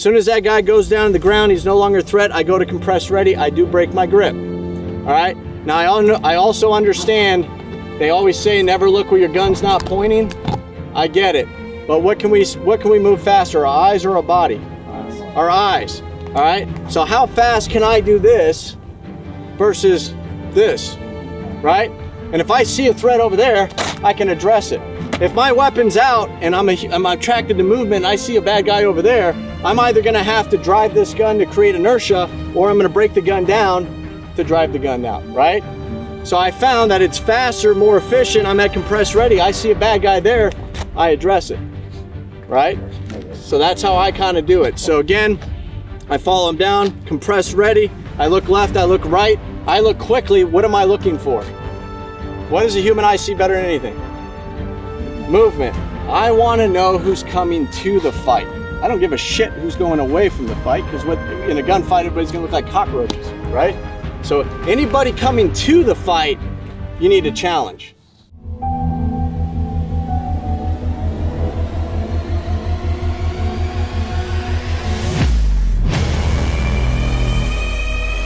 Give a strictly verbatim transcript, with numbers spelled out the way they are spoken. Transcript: Soon as that guy goes down to the ground, he's no longer a threat. I go to compress ready. I do break my grip. All right. Now I also understand they always say never look where your gun's not pointing. I get it. But what can we what can we move faster? Our eyes or our body? Eyes. Our eyes. All right. So how fast can I do this versus this? Right? And if I see a threat over there, I can address it. If my weapon's out and I'm, a, I'm attracted to movement and I see a bad guy over there, I'm either gonna have to drive this gun to create inertia or I'm gonna break the gun down to drive the gun down, right? So I found that it's faster, more efficient. I'm at compressed ready. I see a bad guy there, I address it, right? So that's how I kind of do it. So again, I follow him down, compressed ready. I look left, I look right. I look quickly, what am I looking for? What does a human eye see better than anything? Movement. I want to know who's coming to the fight. I don't give a shit who's going away from the fight, because what in a gunfight everybody's gonna look like cockroaches, right? So anybody coming to the fight, you need to challenge.